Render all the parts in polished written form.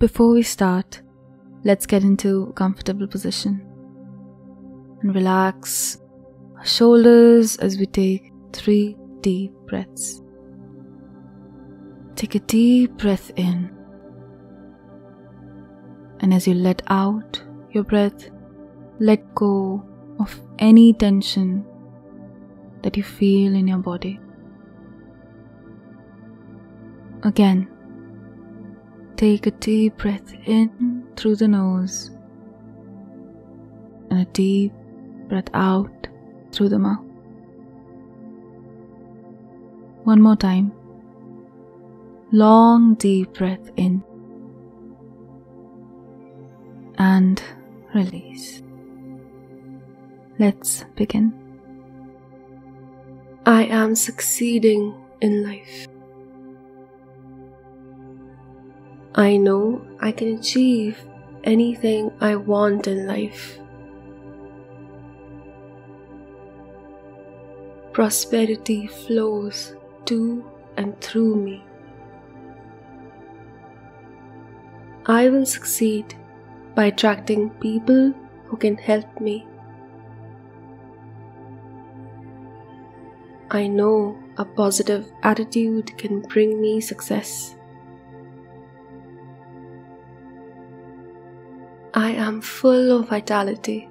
Before we start, let's get into a comfortable position and relax our shoulders as we take 3 deep breaths. Take a deep breath in, and as you let out your breath, let go of any tension that you feel in your body. Again, take a deep breath in through the nose and a deep breath out through the mouth. One more time. Long deep breath in and release. Let's begin. I am succeeding in life. I know I can achieve anything I want in life. Prosperity flows to and through me. I will succeed by attracting people who can help me. I know a positive attitude can bring me success. I am full of vitality.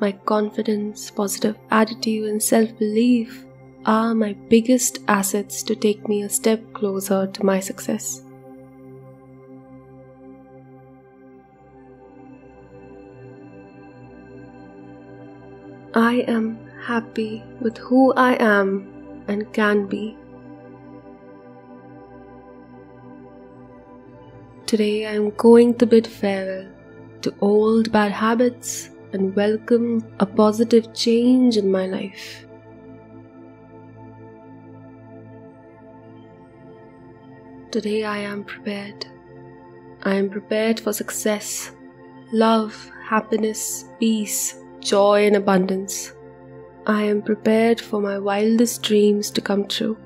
My confidence, positive attitude, and self-belief are my biggest assets to take me a step closer to my success. I am happy with who I am and can be. Today I am going to bid farewell to old bad habits and welcome a positive change in my life. Today I am prepared. I am prepared for success, love, happiness, peace, joy and abundance. I am prepared for my wildest dreams to come true.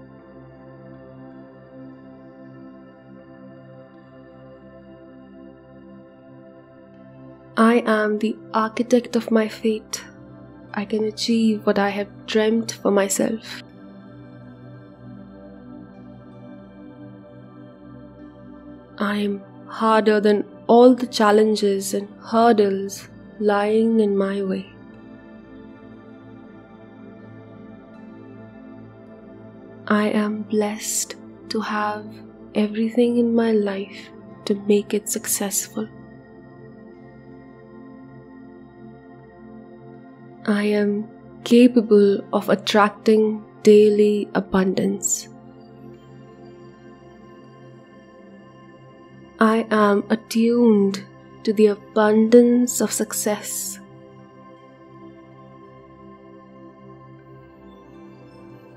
I am the architect of my fate. I can achieve what I have dreamt for myself. I am harder than all the challenges and hurdles lying in my way. I am blessed to have everything in my life to make it successful. I am capable of attracting daily abundance. I am attuned to the abundance of success.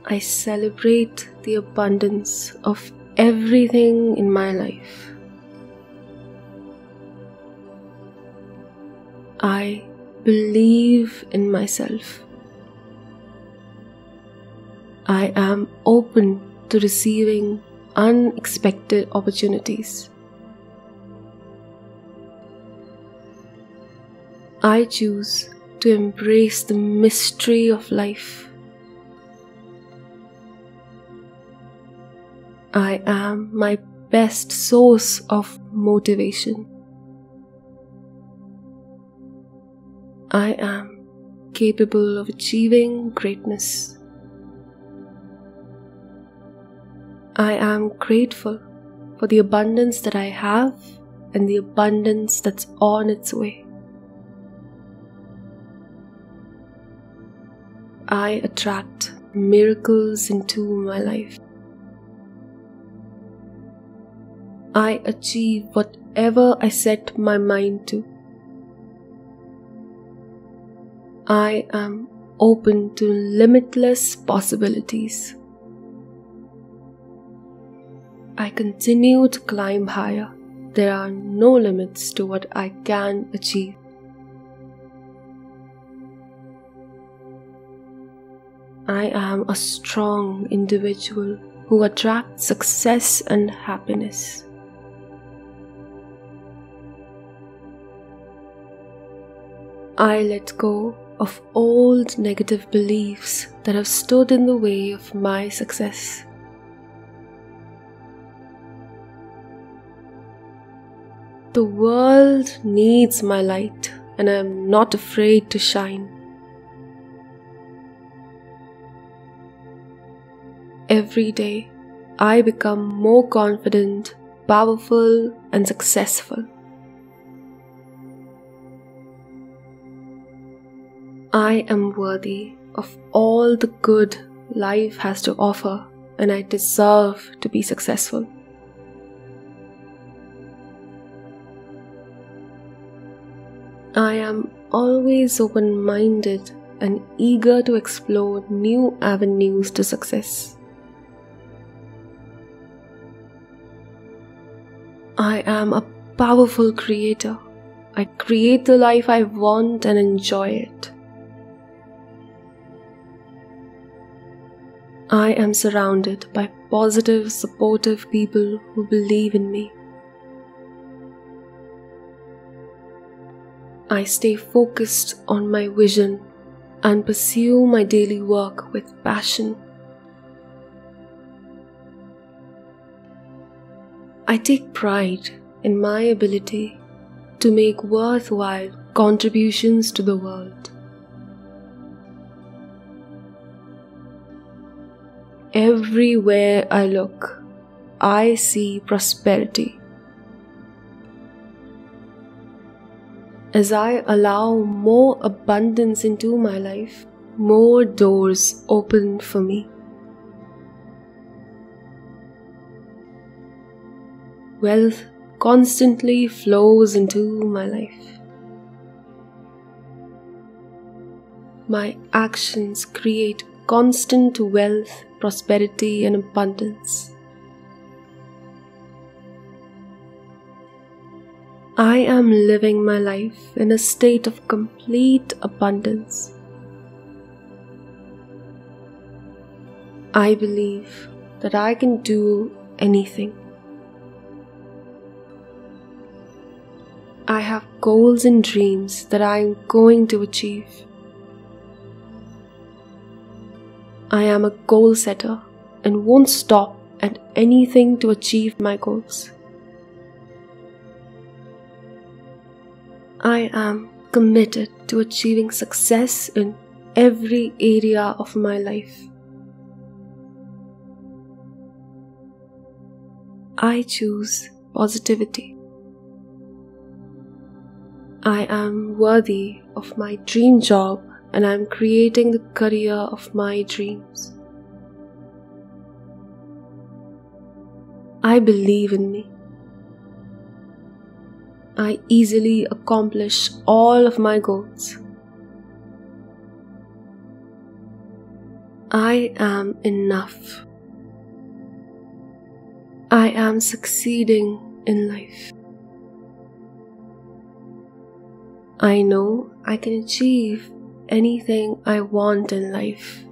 I celebrate the abundance of everything in my life. I believe in myself. I am open to receiving unexpected opportunities. I choose to embrace the mystery of life. I am my best source of motivation. I am capable of achieving greatness. I am grateful for the abundance that I have and the abundance that's on its way. I attract miracles into my life. I achieve whatever I set my mind to. I am open to limitless possibilities. I continue to climb higher. There are no limits to what I can achieve. I am a strong individual who attracts success and happiness. I let go of old negative beliefs that have stood in the way of my success. The world needs my light, and I am not afraid to shine. Every day, I become more confident, powerful, and successful. I am worthy of all the good life has to offer, and I deserve to be successful. I am always open-minded and eager to explore new avenues to success. I am a powerful creator. I create the life I want and enjoy it. I am surrounded by positive, supportive people who believe in me. I stay focused on my vision and pursue my daily work with passion. I take pride in my ability to make worthwhile contributions to the world. Everywhere I look, I see prosperity. As I allow more abundance into my life, more doors open for me. Wealth constantly flows into my life. My actions create constant wealth, prosperity, and abundance. I am living my life in a state of complete abundance. I believe that I can do anything. I have goals and dreams that I am going to achieve. I am a goal setter and won't stop at anything to achieve my goals. I am committed to achieving success in every area of my life. I choose positivity. I am worthy of my dream job, and I am creating the career of my dreams. I believe in me. I easily accomplish all of my goals. I am enough. I am succeeding in life. I know I can achieve anything I want in life.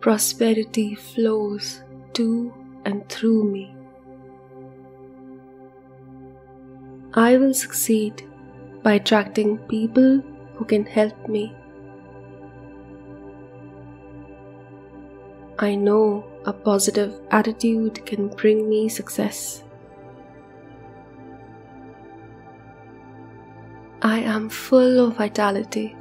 Prosperity flows to and through me. I will succeed by attracting people who can help me. I know a positive attitude can bring me success. I am full of vitality.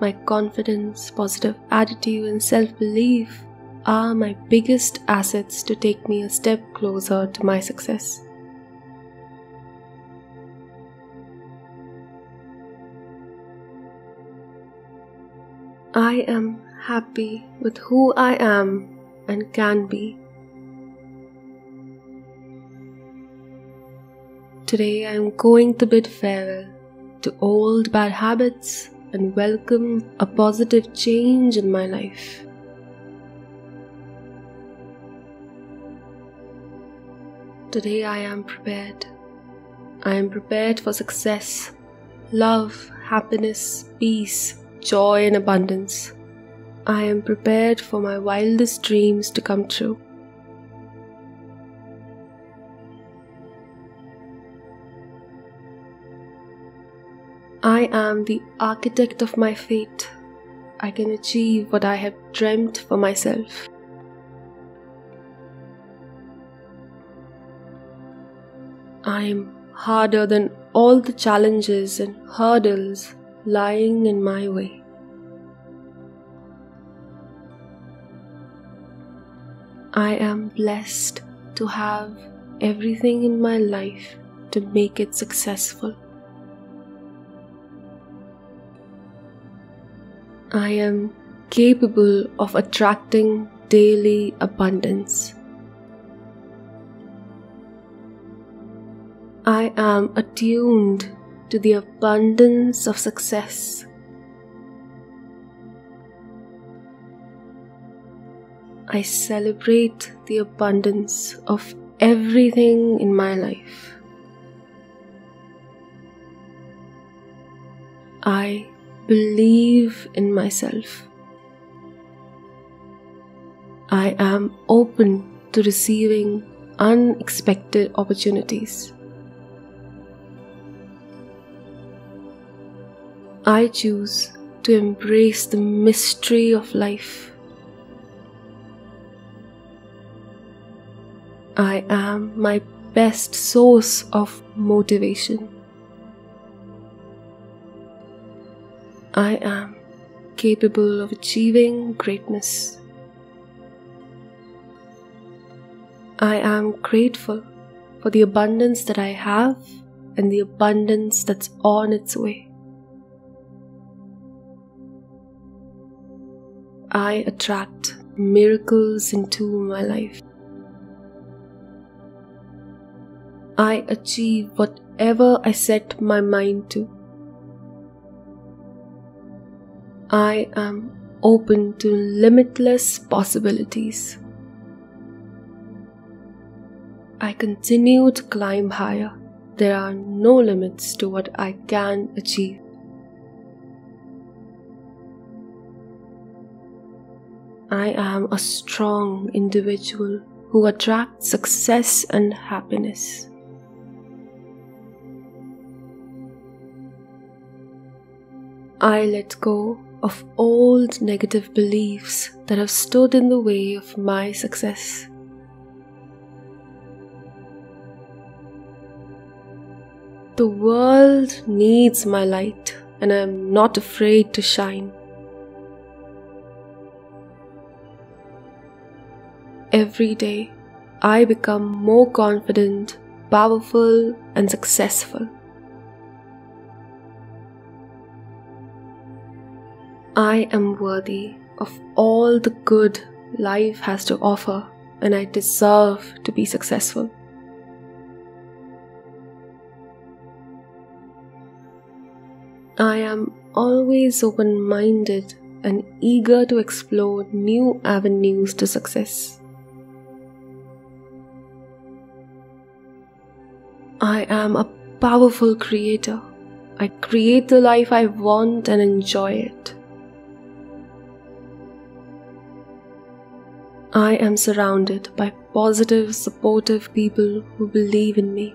My confidence, positive attitude, and self-belief are my biggest assets to take me a step closer to my success. I am happy with who I am and can be. Today I am going to bid farewell to old bad habits and welcome a positive change in my life. Today I am prepared. I am prepared for success, love, happiness, peace, joy, and abundance. I am prepared for my wildest dreams to come true. I am the architect of my fate. I can achieve what I have dreamt for myself. I am harder than all the challenges and hurdles lying in my way. I am blessed to have everything in my life to make it successful. I am capable of attracting daily abundance. I am attuned to the abundance of success. I celebrate the abundance of everything in my life. I believe in myself. I am open to receiving unexpected opportunities. I choose to embrace the mystery of life. I am my best source of motivation. I am capable of achieving greatness. I am grateful for the abundance that I have and the abundance that's on its way. I attract miracles into my life. I achieve whatever I set my mind to. I am open to limitless possibilities. I continue to climb higher. There are no limits to what I can achieve. I am a strong individual who attracts success and happiness. I let go of old negative beliefs that have stood in the way of my success. The world needs my light, and I am not afraid to shine. Every day, I become more confident, powerful, and successful. I am worthy of all the good life has to offer, and I deserve to be successful. I am always open-minded and eager to explore new avenues to success. I am a powerful creator. I create the life I want and enjoy it. I am surrounded by positive, supportive people who believe in me.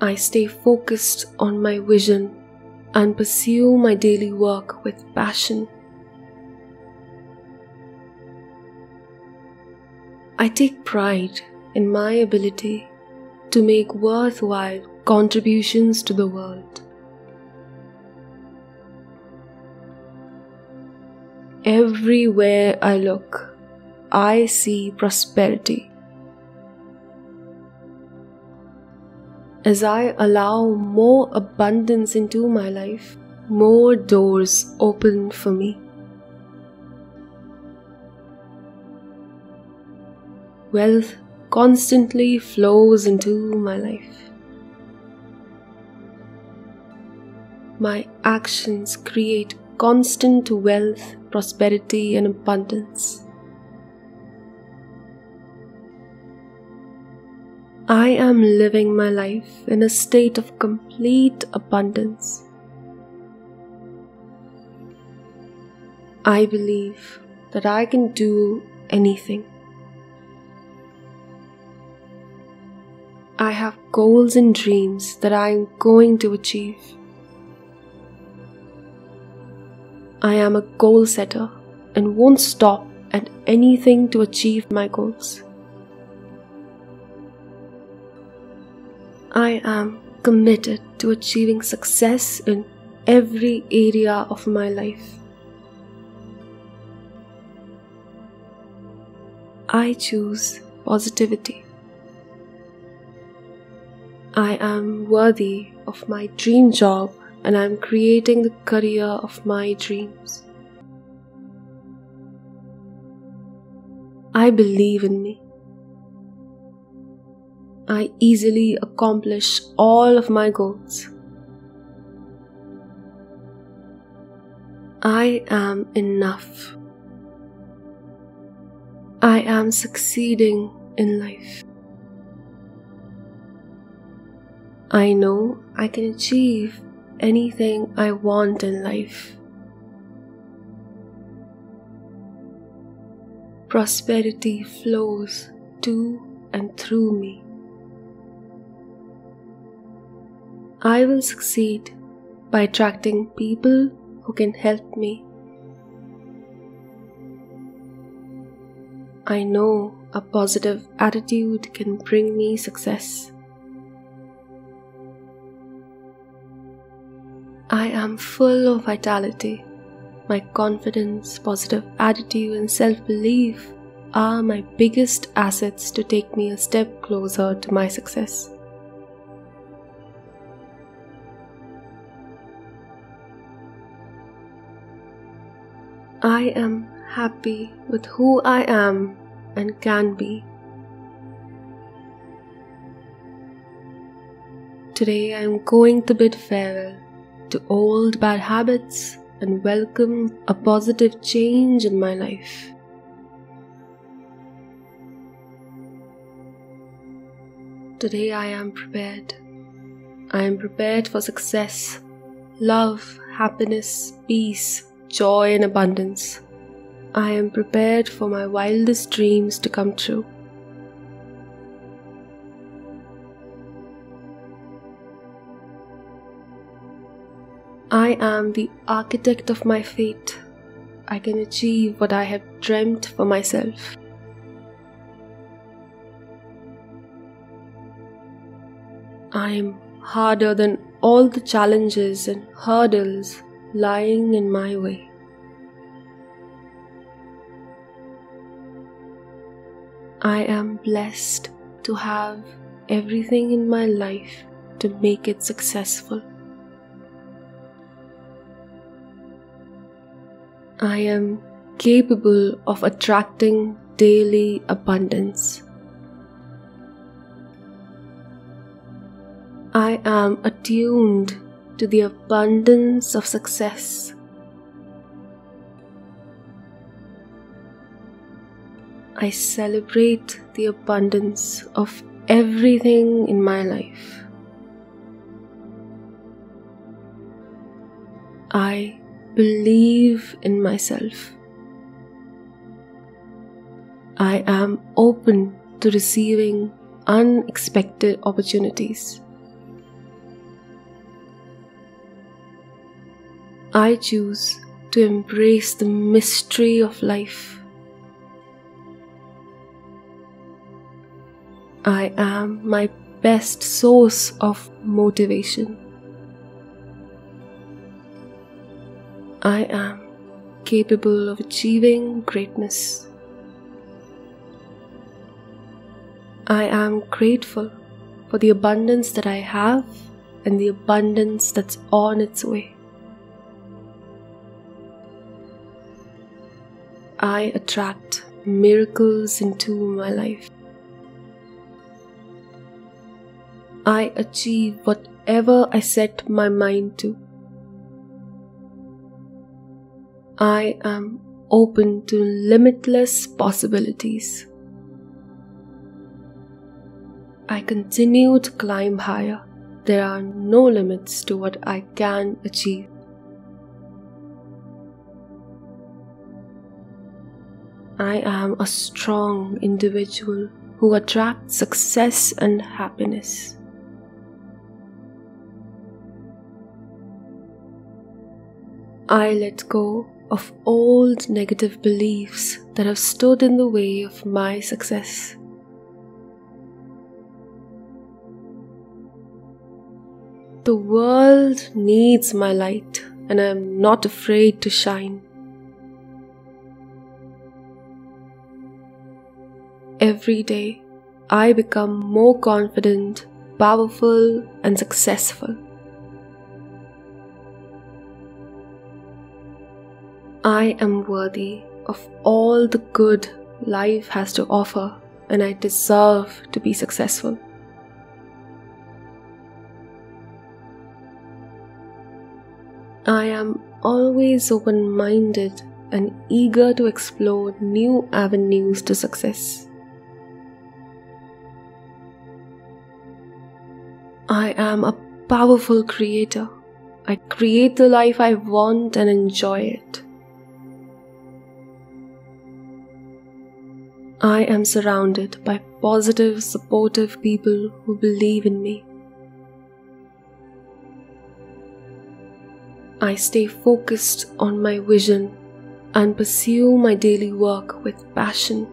I stay focused on my vision and pursue my daily work with passion. I take pride in my ability to make worthwhile contributions to the world. Everywhere I look, I see prosperity. As I allow more abundance into my life, more doors open for me. Wealth constantly flows into my life. My actions create constant wealth, prosperity, and abundance. I am living my life in a state of complete abundance. I believe that I can do anything. I have goals and dreams that I am going to achieve. I am a goal setter and won't stop at anything to achieve my goals. I am committed to achieving success in every area of my life. I choose positivity. I am worthy of my dream job and I am creating the career of my dreams. I believe in me. I easily accomplish all of my goals. I am enough. I am succeeding in life. I know I can achieve anything I want in life. Prosperity flows to and through me. I will succeed by attracting people who can help me. I know a positive attitude can bring me success. I am full of vitality. My confidence, positive attitude, and self-belief are my biggest assets to take me a step closer to my success. I am happy with who I am and can be. Today I am going to bid farewell to old bad habits and welcome a positive change in my life. Today I am prepared. I am prepared for success, love, happiness, peace, joy and abundance. I am prepared for my wildest dreams to come true. I am the architect of my fate. I can achieve what I have dreamt for myself. I am harder than all the challenges and hurdles lying in my way. I am blessed to have everything in my life to make it successful. I am capable of attracting daily abundance. I am attuned to the abundance of success. I celebrate the abundance of everything in my life. I believe in myself. I am open to receiving unexpected opportunities. I choose to embrace the mystery of life. I am my best source of motivation. I am capable of achieving greatness. I am grateful for the abundance that I have and the abundance that's on its way. I attract miracles into my life. I achieve whatever I set my mind to. I am open to limitless possibilities. I continue to climb higher. There are no limits to what I can achieve. I am a strong individual who attract success and happiness. I let go of old negative beliefs that have stood in the way of my success. The world needs my light, and I am not afraid to shine. Every day, I become more confident, powerful, and successful. I am worthy of all the good life has to offer, and I deserve to be successful. I am always open-minded and eager to explore new avenues to success. I am a powerful creator. I create the life I want and enjoy it. I am surrounded by positive, supportive people who believe in me. I stay focused on my vision and pursue my daily work with passion.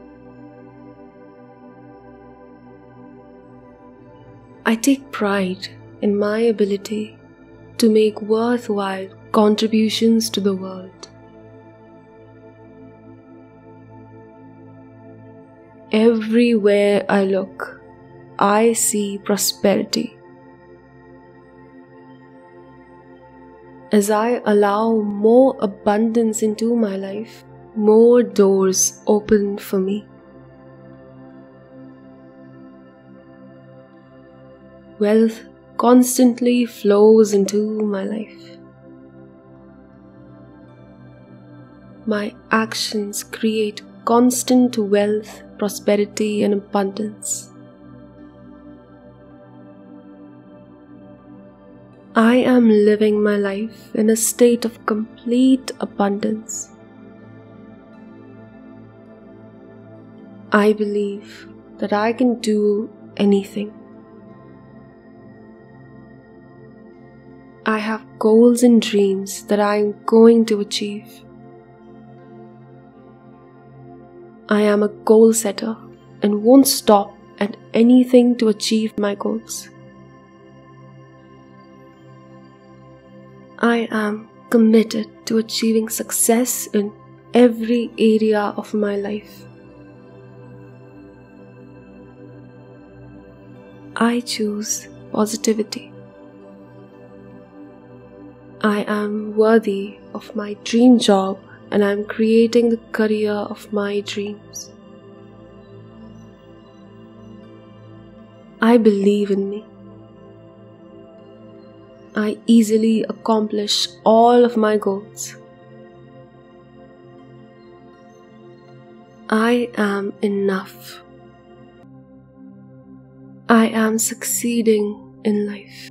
I take pride in my ability to make worthwhile contributions to the world. Everywhere I look, I see prosperity. As I allow more abundance into my life, more doors open for me. Wealth constantly flows into my life. My actions create constant wealth, prosperity, and abundance. I am living my life in a state of complete abundance. I believe that I can do anything. I have goals and dreams that I am going to achieve. I am a goal setter and won't stop at anything to achieve my goals. I am committed to achieving success in every area of my life. I choose positivity. I am worthy of my dream job, and I am creating the career of my dreams. I believe in me. I easily accomplish all of my goals. I am enough. I am succeeding in life.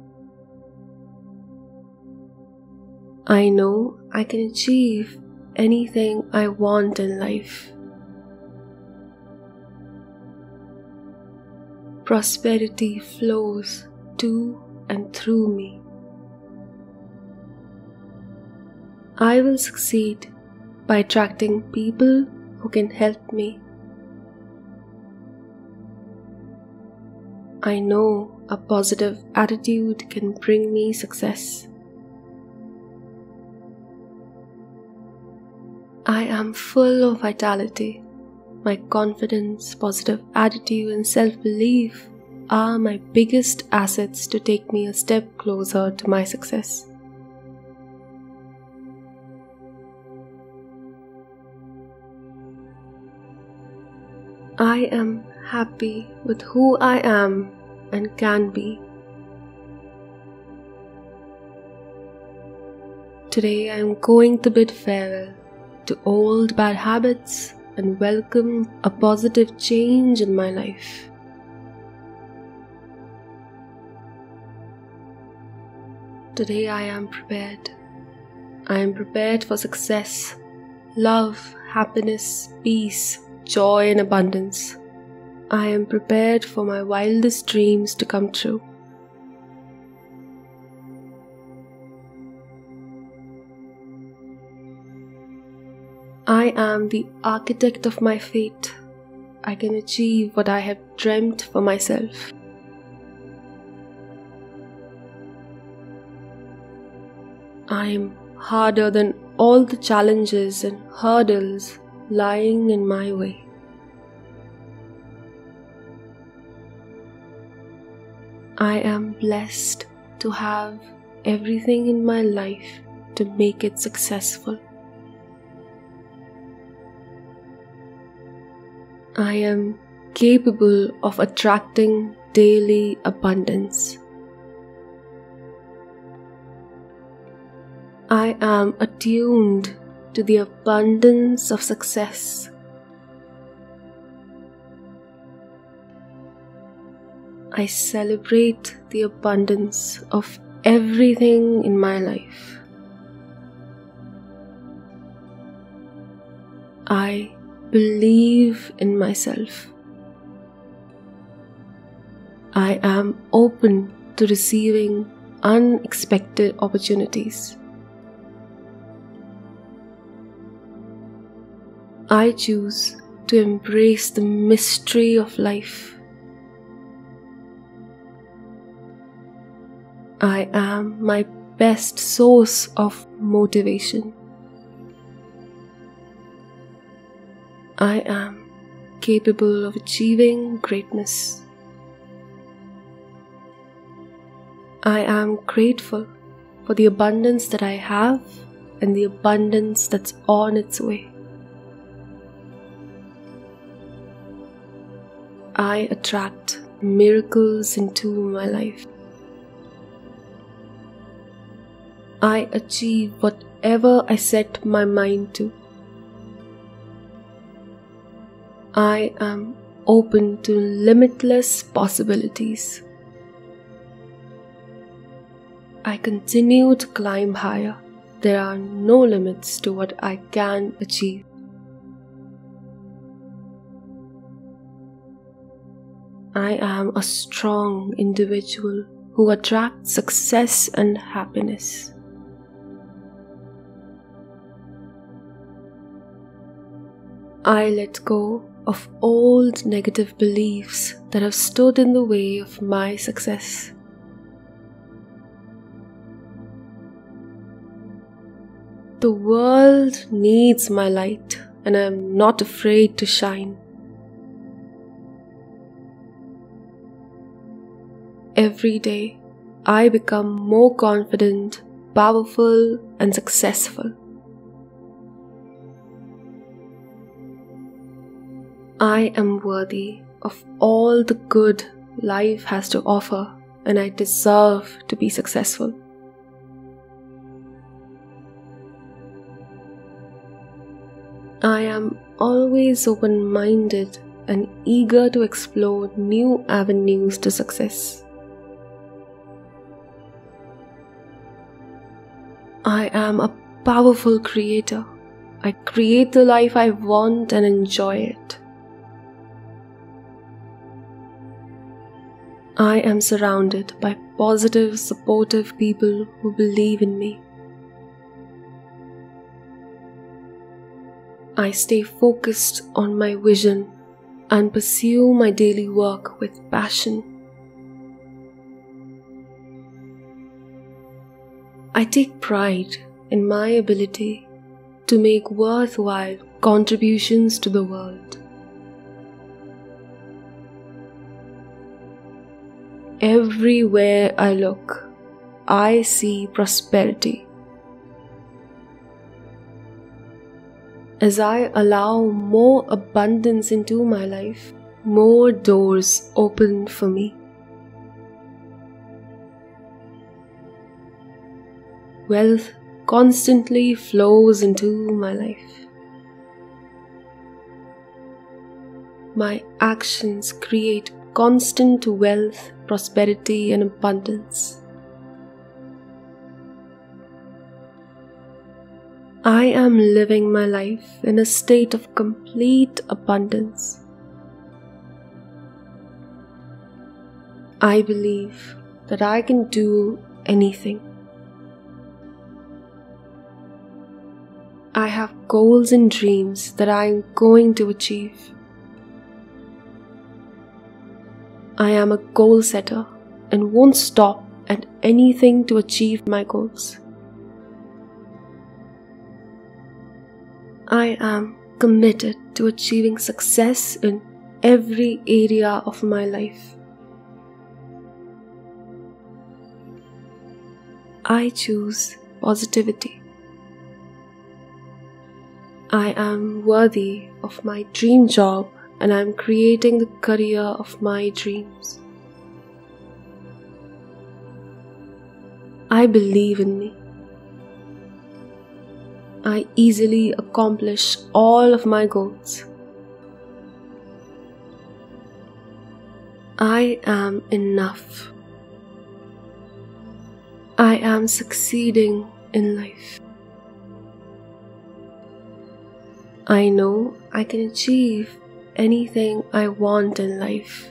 I know I can achieve anything I want in life. Prosperity flows to and through me. I will succeed by attracting people who can help me. I know a positive attitude can bring me success. I am full of vitality. My confidence, positive attitude, and self-belief are my biggest assets to take me a step closer to my success. I am happy with who I am and can be. Today I am going to bid farewell to old bad habits and welcome a positive change in my life. Today I am prepared. I am prepared for success, love, happiness, peace, joy, and abundance. I am prepared for my wildest dreams to come true. I am the architect of my fate. I can achieve what I have dreamt for myself. I am harder than all the challenges and hurdles lying in my way. I am blessed to have everything in my life to make it successful. I am capable of attracting daily abundance. I am attuned to the abundance of success. I celebrate the abundance of everything in my life. I believe in myself. I am open to receiving unexpected opportunities. I choose to embrace the mystery of life. I am my best source of motivation. I am capable of achieving greatness. I am grateful for the abundance that I have and the abundance that's on its way. I attract miracles into my life. I achieve whatever I set my mind to. I am open to limitless possibilities. I continue to climb higher. There are no limits to what I can achieve. I am a strong individual who attracts success and happiness. I let go of old negative beliefs that have stood in the way of my success. The world needs my light, and I am not afraid to shine. Every day, I become more confident, powerful, and successful. I am worthy of all the good life has to offer, and I deserve to be successful. I am always open-minded and eager to explore new avenues to success. I am a powerful creator. I create the life I want and enjoy it. I am surrounded by positive, supportive people who believe in me. I stay focused on my vision and pursue my daily work with passion. I take pride in my ability to make worthwhile contributions to the world. Everywhere I look, I see prosperity. As I allow more abundance into my life, more doors open for me. Wealth constantly flows into my life. My actions create constant wealth, prosperity, and abundance. I am living my life in a state of complete abundance. I believe that I can do anything. I have goals and dreams that I am going to achieve. I am a goal setter and won't stop at anything to achieve my goals. I am committed to achieving success in every area of my life. I choose positivity. I am worthy of my dream job and I am creating the career of my dreams. I believe in me. I easily accomplish all of my goals. I am enough. I am succeeding in life. I know I can achieve anything I want in life.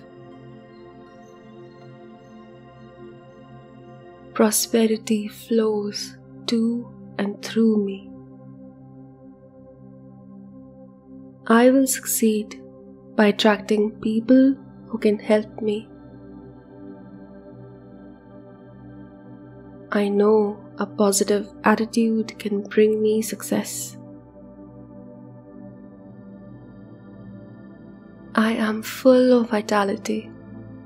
Prosperity flows to and through me. I will succeed by attracting people who can help me. I know a positive attitude can bring me success. I am full of vitality.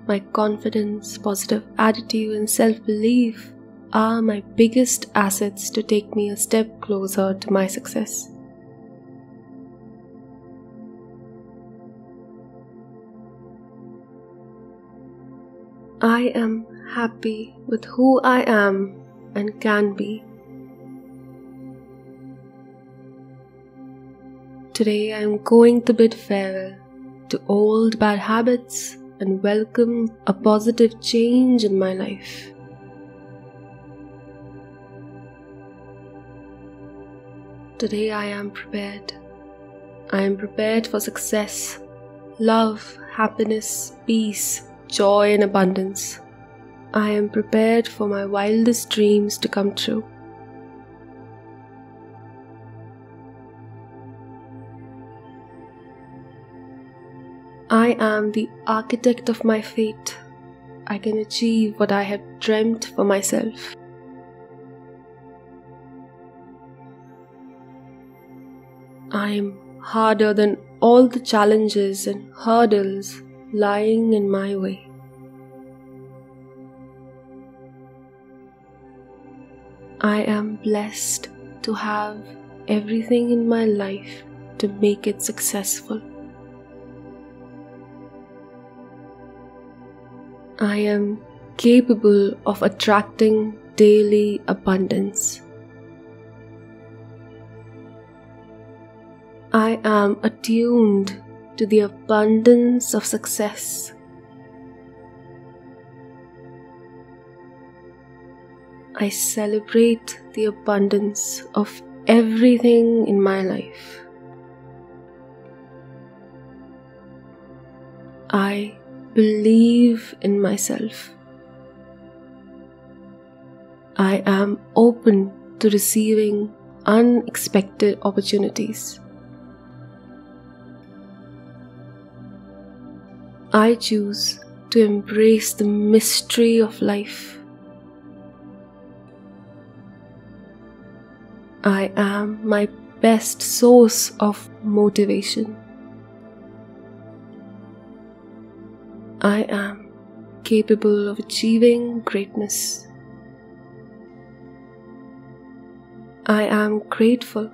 My confidence, positive attitude, and self-belief are my biggest assets to take me a step closer to my success. I am happy with who I am and can be. Today I am going to bid farewell to old bad habits and welcome a positive change in my life. Today I am prepared. I am prepared for success, love, happiness, peace, joy and abundance. I am prepared for my wildest dreams to come true. I am the architect of my fate. I can achieve what I have dreamt for myself. I am harder than all the challenges and hurdles lying in my way. I am blessed to have everything in my life to make it successful. I am capable of attracting daily abundance. I am attuned to the abundance of success. I celebrate the abundance of everything in my life. I believe in myself. I am open to receiving unexpected opportunities. I choose to embrace the mystery of life. I am my best source of motivation. I am capable of achieving greatness. I am grateful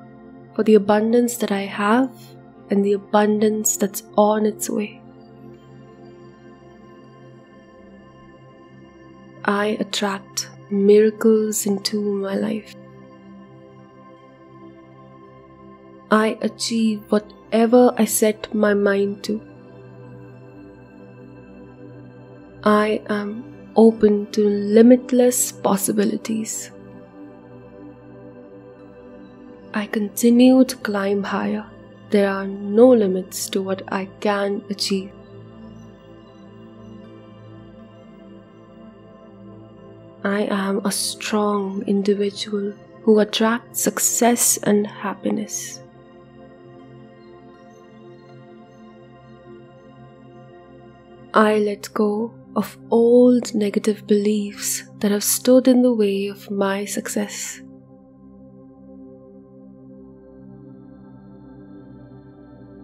for the abundance that I have and the abundance that's on its way. I attract miracles into my life. I achieve whatever I set my mind to. I am open to limitless possibilities. I continue to climb higher. There are no limits to what I can achieve. I am a strong individual who attracts success and happiness. I let go of old negative beliefs that have stood in the way of my success.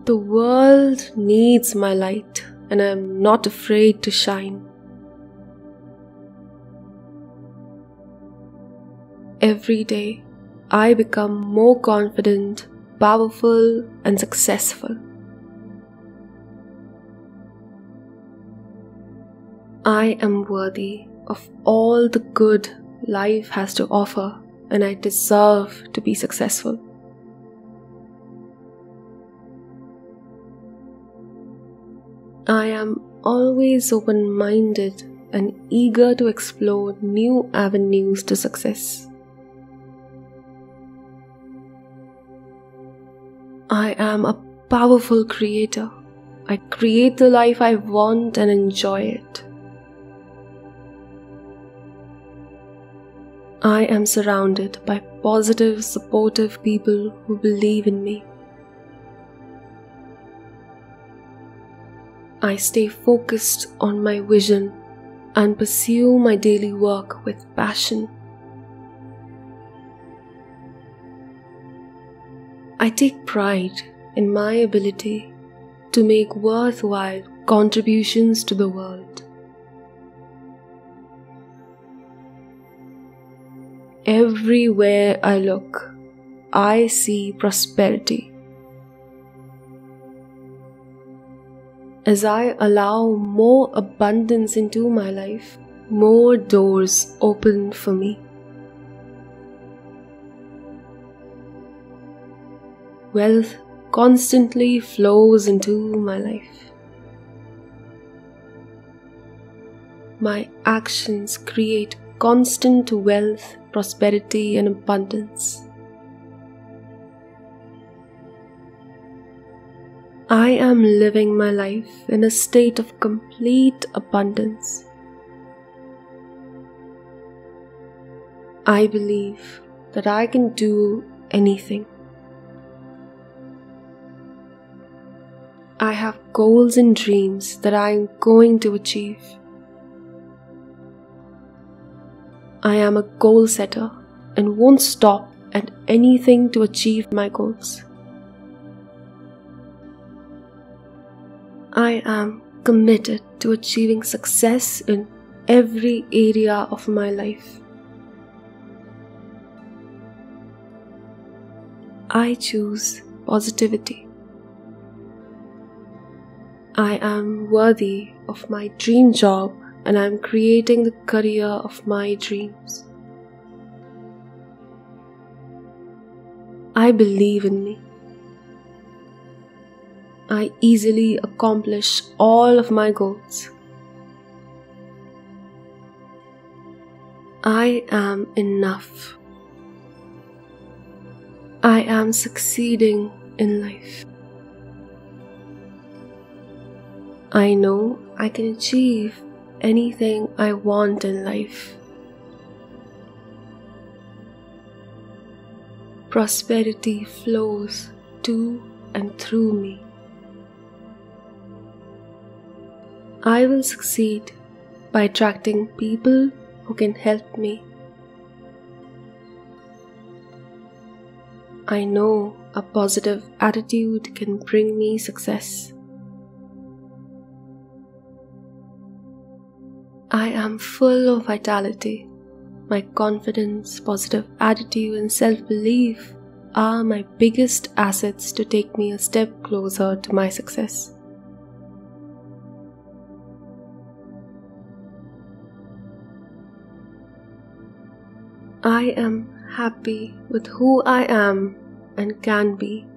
The world needs my light, and I am not afraid to shine. Every day, I become more confident, powerful, and successful. I am worthy of all the good life has to offer, and I deserve to be successful. I am always open-minded and eager to explore new avenues to success. I am a powerful creator. I create the life I want and enjoy it. I am surrounded by positive, supportive people who believe in me. I stay focused on my vision and pursue my daily work with passion. I take pride in my ability to make worthwhile contributions to the world. Everywhere I look, I see prosperity. As I allow more abundance into my life, more doors open for me. Wealth constantly flows into my life. My actions create constant wealth, prosperity, and abundance. I am living my life in a state of complete abundance. I believe that I can do anything. I have goals and dreams that I am going to achieve. I am a goal setter and won't stop at anything to achieve my goals. I am committed to achieving success in every area of my life. I choose positivity. I am worthy of my dream job, and I am creating the career of my dreams. I believe in me. I easily accomplish all of my goals. I am enough. I am succeeding in life. I know I can achieve anything I want in life. Prosperity flows to and through me. I will succeed by attracting people who can help me. I know a positive attitude can bring me success. I am full of vitality. My confidence, positive attitude, and self-belief are my biggest assets to take me a step closer to my success. I am happy with who I am and can be.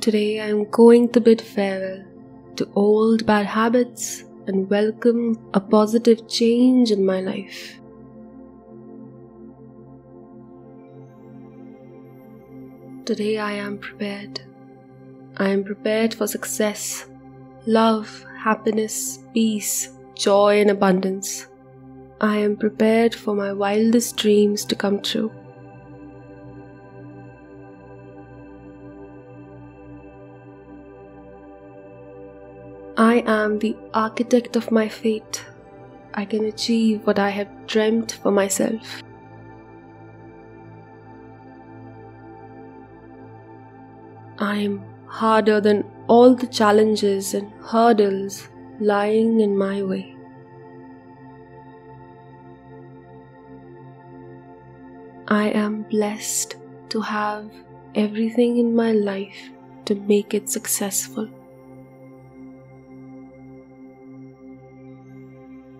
Today I am going to bid farewell to old bad habits and welcome a positive change in my life. Today I am prepared. I am prepared for success, love, happiness, peace, joy and abundance. I am prepared for my wildest dreams to come true. I am the architect of my fate. I can achieve what I have dreamt for myself. I am harder than all the challenges and hurdles lying in my way. I am blessed to have everything in my life to make it successful.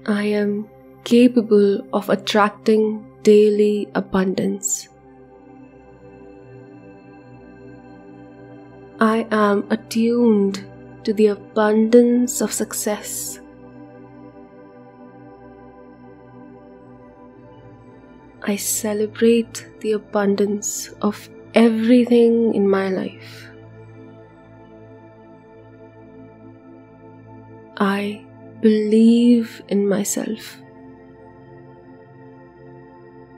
I am capable of attracting daily abundance. I am attuned to the abundance of success. I celebrate the abundance of everything in my life. I believe in myself.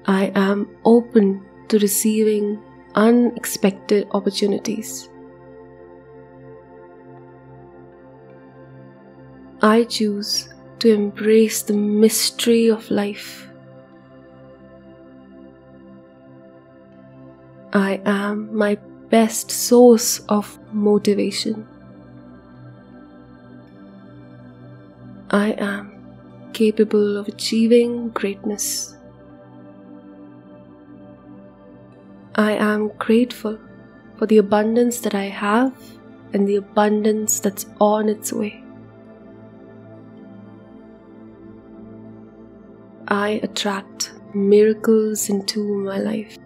I am open to receiving unexpected opportunities. I choose to embrace the mystery of life. I am my best source of motivation. I am capable of achieving greatness. I am grateful for the abundance that I have and the abundance that's on its way. I attract miracles into my life.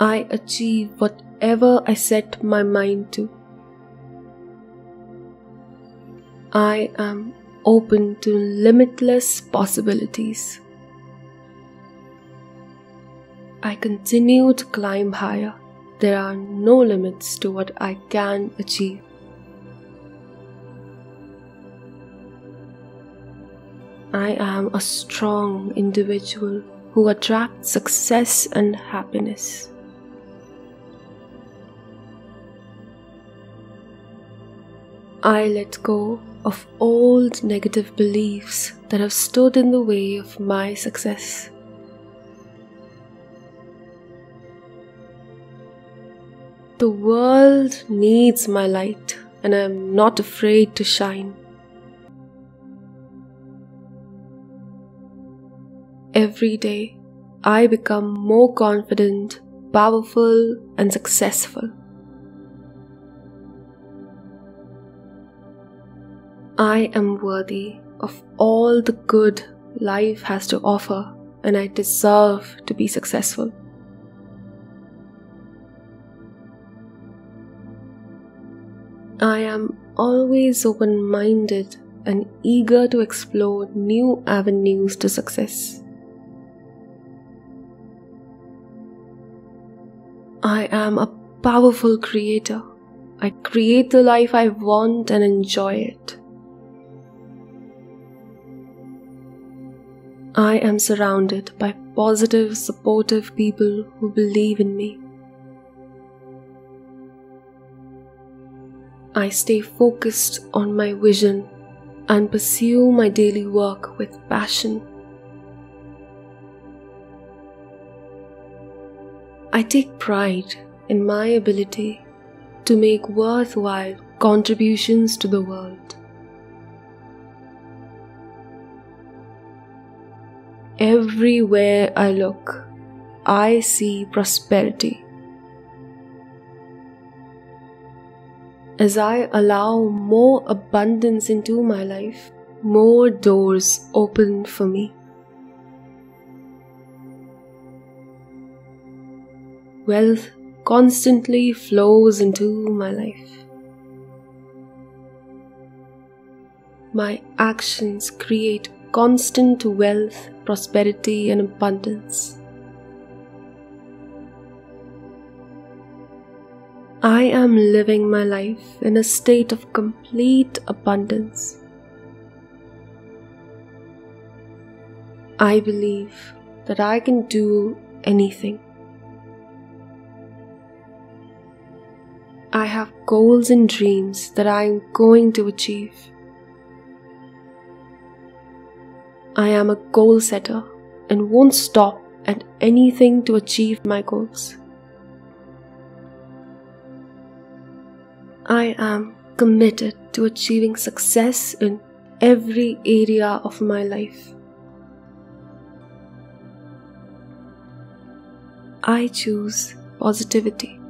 I achieve whatever I set my mind to. I am open to limitless possibilities. I continue to climb higher. There are no limits to what I can achieve. I am a strong individual who attracts success and happiness. I let go of old negative beliefs that have stood in the way of my success. The world needs my light, and I am not afraid to shine. Every day, I become more confident, powerful, and successful. I am worthy of all the good life has to offer, and I deserve to be successful. I am always open-minded and eager to explore new avenues to success. I am a powerful creator. I create the life I want and enjoy it. I am surrounded by positive, supportive people who believe in me. I stay focused on my vision and pursue my daily work with passion. I take pride in my ability to make worthwhile contributions to the world. Everywhere I look, I see prosperity. As I allow more abundance into my life, more doors open for me. Wealth constantly flows into my life. My actions create constant wealth, prosperity and abundance. I am living my life in a state of complete abundance. I believe that I can do anything. I have goals and dreams that I am going to achieve. I am a goal setter and won't stop at anything to achieve my goals. I am committed to achieving success in every area of my life. I choose positivity.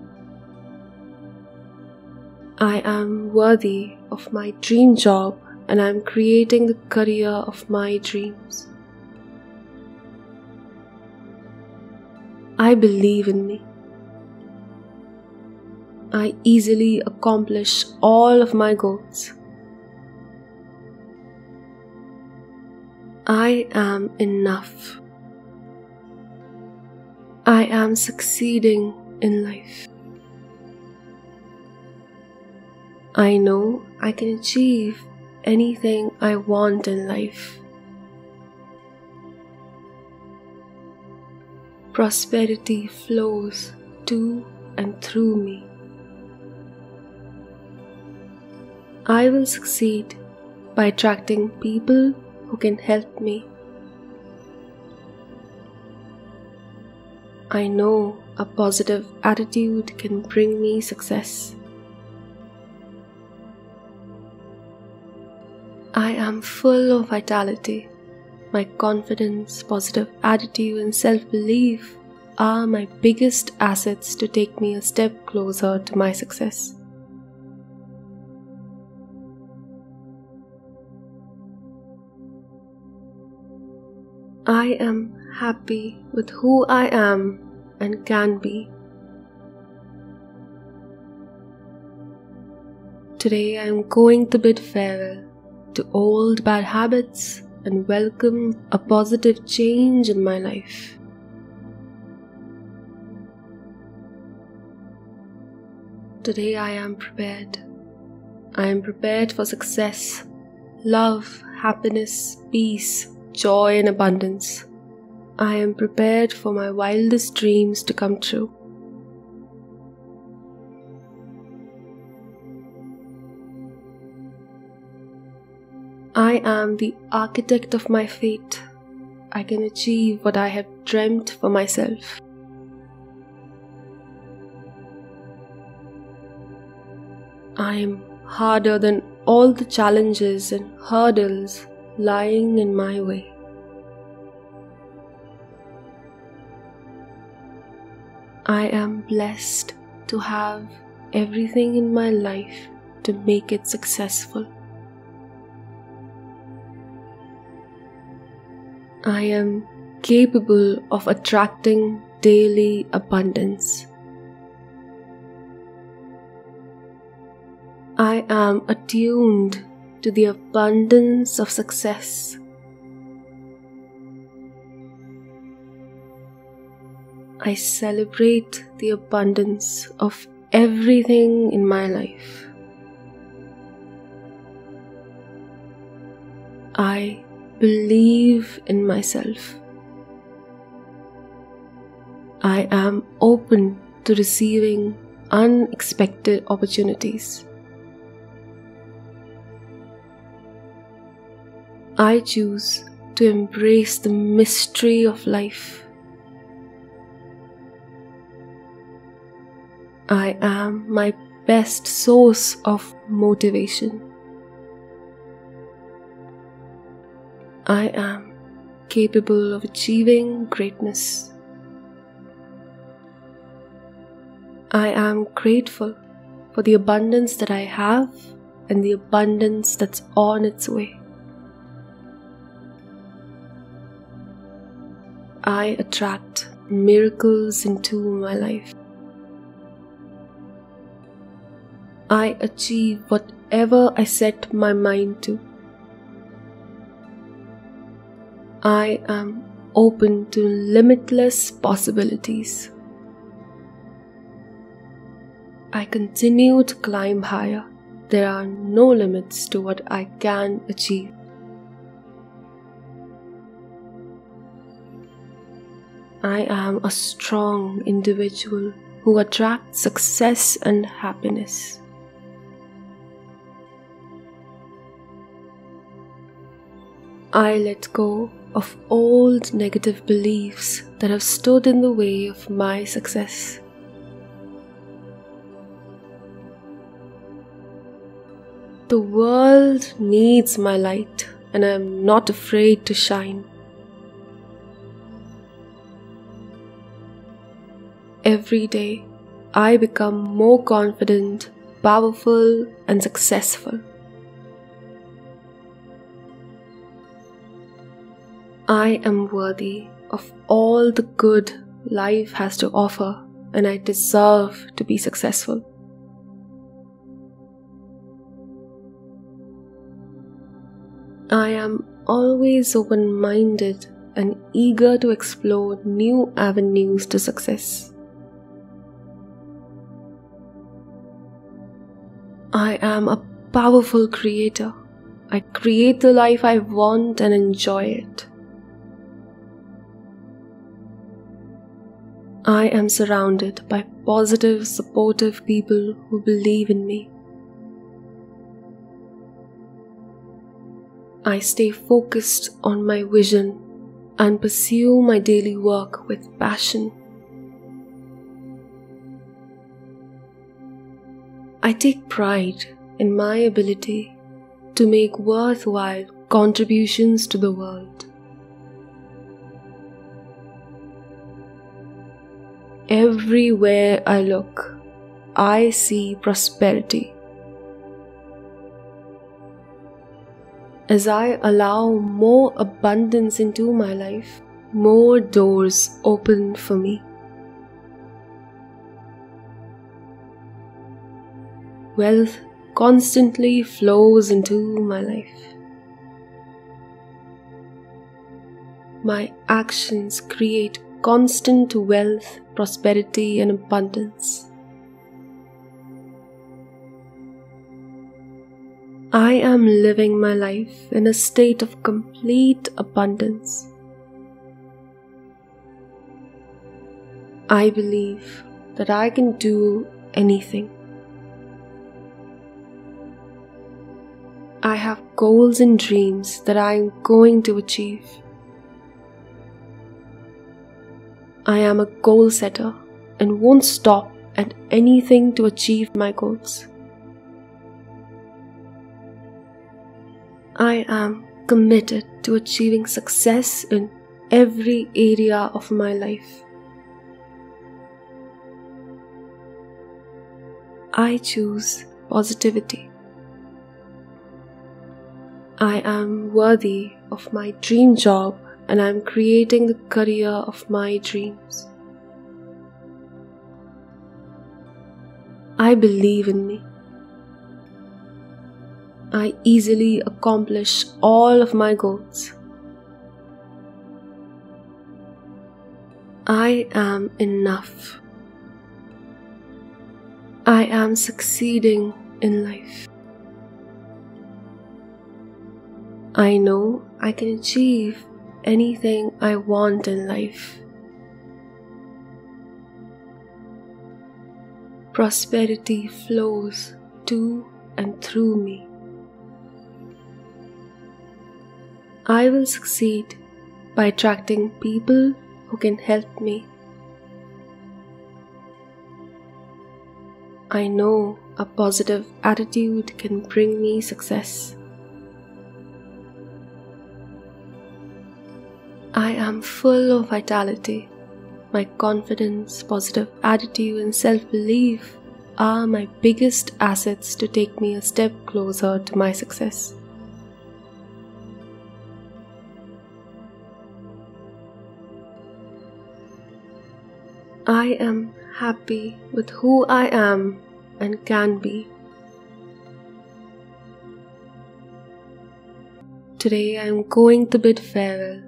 I am worthy of my dream job and I am creating the career of my dreams. I believe in me. I easily accomplish all of my goals. I am enough. I am succeeding in life. I know I can achieve anything I want in life. Prosperity flows to and through me. I will succeed by attracting people who can help me. I know a positive attitude can bring me success. I am full of vitality. My confidence, positive attitude, and self-belief are my biggest assets to take me a step closer to my success. I am happy with who I am and can be. Today I am going to bid farewell to old bad habits and welcome a positive change in my life. Today I am prepared. I am prepared for success, love, happiness, peace, joy and abundance. I am prepared for my wildest dreams to come true. I am the architect of my fate. I can achieve what I have dreamt for myself. I am harder than all the challenges and hurdles lying in my way. I am blessed to have everything in my life to make it successful. I am capable of attracting daily abundance. I am attuned to the abundance of success. I celebrate the abundance of everything in my life. I believe in myself. I am open to receiving unexpected opportunities. I choose to embrace the mystery of life. I am my best source of motivation. I am capable of achieving greatness. I am grateful for the abundance that I have and the abundance that's on its way. I attract miracles into my life. I achieve whatever I set my mind to. I am open to limitless possibilities. I continue to climb higher. There are no limits to what I can achieve. I am a strong individual who attracts success and happiness. I let go of old negative beliefs that have stood in the way of my success. The world needs my light, and I am not afraid to shine. Every day, I become more confident, powerful, and successful. I am worthy of all the good life has to offer, and I deserve to be successful. I am always open-minded and eager to explore new avenues to success. I am a powerful creator. I create the life I want and enjoy it. I am surrounded by positive, supportive people who believe in me. I stay focused on my vision and pursue my daily work with passion. I take pride in my ability to make worthwhile contributions to the world. Everywhere I look, I see prosperity. As I allow more abundance into my life, more doors open for me. Wealth constantly flows into my life. My actions create constant wealth, prosperity, and abundance. I am living my life in a state of complete abundance. I believe that I can do anything. I have goals and dreams that I am going to achieve. I am a goal setter and won't stop at anything to achieve my goals. I am committed to achieving success in every area of my life. I choose positivity. I am worthy of my dream job, and I am creating the career of my dreams. I believe in me. I easily accomplish all of my goals. I am enough. I am succeeding in life. I know I can achieve anything I want in life. Prosperity flows to and through me. I will succeed by attracting people who can help me. I know a positive attitude can bring me success. I am full of vitality. My confidence, positive attitude, and self-belief are my biggest assets to take me a step closer to my success. I am happy with who I am and can be. Today I am going to bid farewell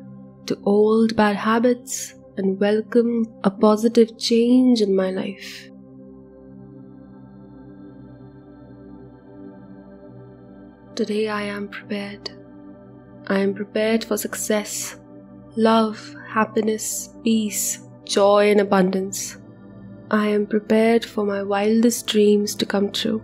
to old bad habits and welcome a positive change in my life. Today I am prepared. I am prepared for success, love, happiness, peace, joy and abundance. I am prepared for my wildest dreams to come true.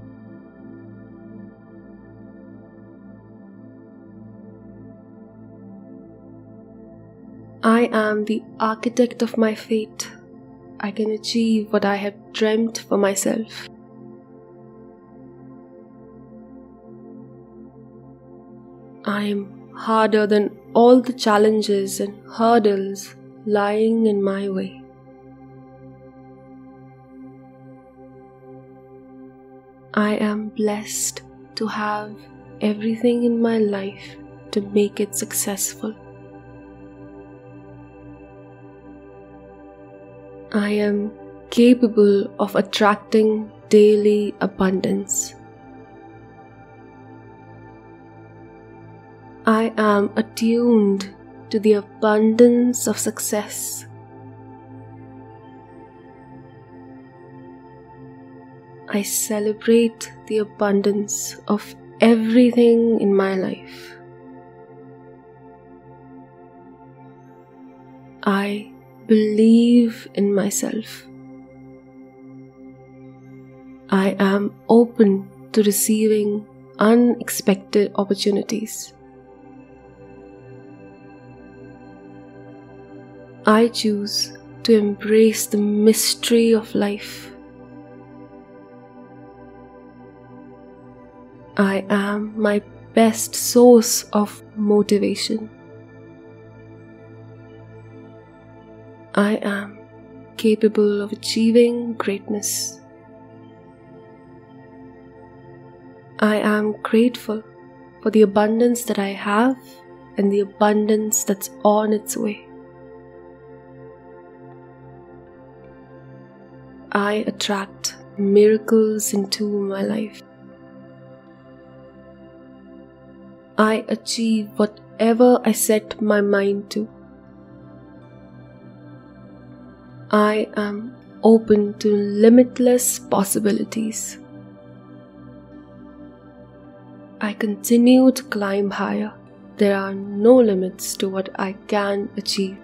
I am the architect of my fate. I can achieve what I have dreamt for myself. I am harder than all the challenges and hurdles lying in my way. I am blessed to have everything in my life to make it successful. I am capable of attracting daily abundance. I am attuned to the abundance of success. I celebrate the abundance of everything in my life. I believe in myself. I am open to receiving unexpected opportunities. I choose to embrace the mystery of life. I am my best source of motivation. I am capable of achieving greatness. I am grateful for the abundance that I have and the abundance that's on its way. I attract miracles into my life. I achieve whatever I set my mind to. I am open to limitless possibilities. I continue to climb higher. There are no limits to what I can achieve.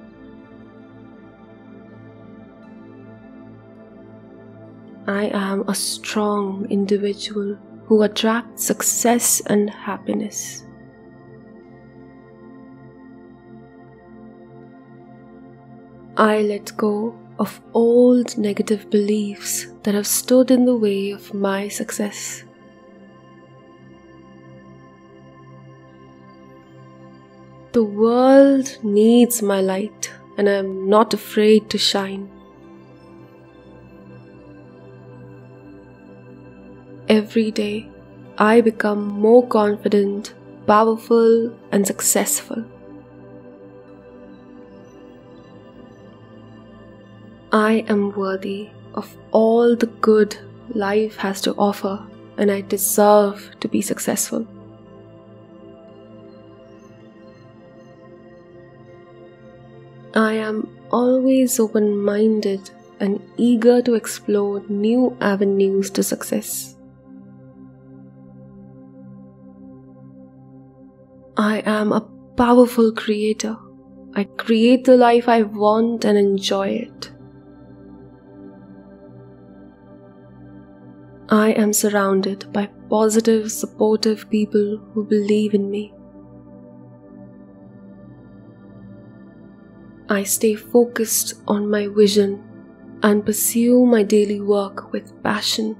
I am a strong individual who attracts success and happiness. I let go of old negative beliefs that have stood in the way of my success. The world needs my light, and I am not afraid to shine. Every day, I become more confident, powerful, and successful. I am worthy of all the good life has to offer, and I deserve to be successful. I am always open-minded and eager to explore new avenues to success. I am a powerful creator. I create the life I want and enjoy it. I am surrounded by positive, supportive people who believe in me. I stay focused on my vision and pursue my daily work with passion.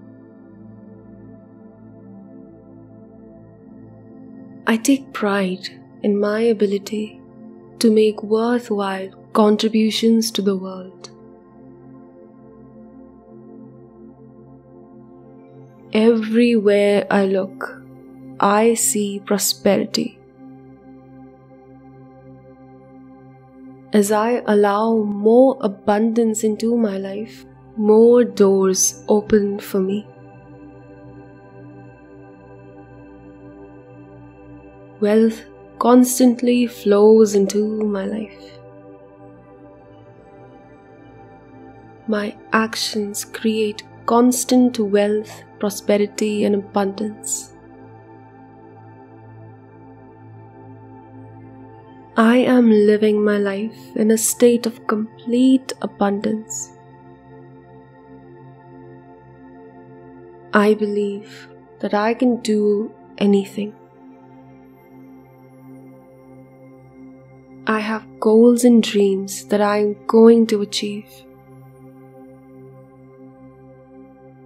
I take pride in my ability to make worthwhile contributions to the world. Everywhere I look, I see prosperity. As I allow more abundance into my life, more doors open for me. Wealth constantly flows into my life. My actions create constant wealth, prosperity and abundance. I am living my life in a state of complete abundance. I believe that I can do anything. I have goals and dreams that I am going to achieve.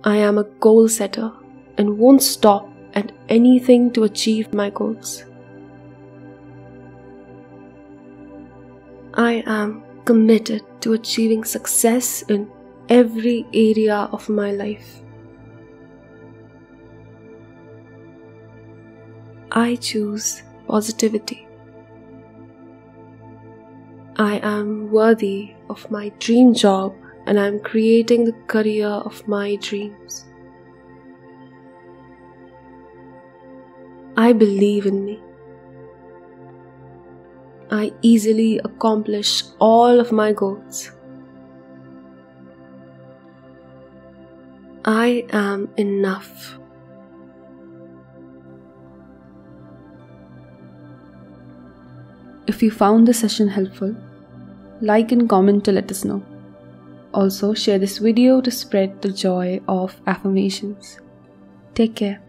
I am a goal setter and won't stop at anything to achieve my goals. I am committed to achieving success in every area of my life. I choose positivity. I am worthy of my dream job and I am creating the career of my dreams. I believe in me. I easily accomplish all of my goals. I am enough. If you found this session helpful, like and comment to let us know. Also, share this video to spread the joy of affirmations. Take care.